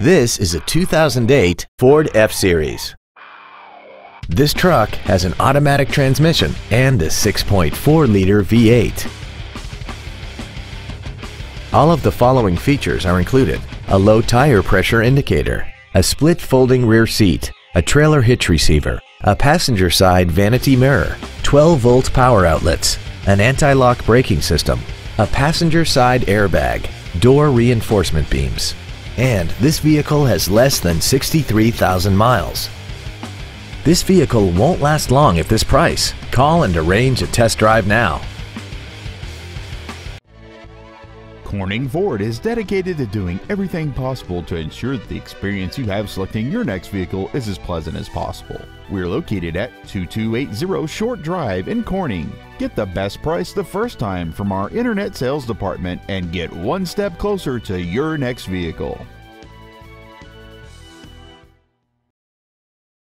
This is a 2008 Ford F-Series. This truck has an automatic transmission and a 6.4-liter V8. All of the following features are included: a low tire pressure indicator, a split folding rear seat, a trailer hitch receiver, a passenger side vanity mirror, 12-volt power outlets, an anti-lock braking system, a passenger side airbag, door reinforcement beams. And this vehicle has less than 63,000 miles. This vehicle won't last long at this price. Call and arrange a test drive now. Corning Ford is dedicated to doing everything possible to ensure that the experience you have selecting your next vehicle is as pleasant as possible. We're located at 2280 Short Drive in Corning. Get the best price the first time from our internet sales department and get one step closer to your next vehicle.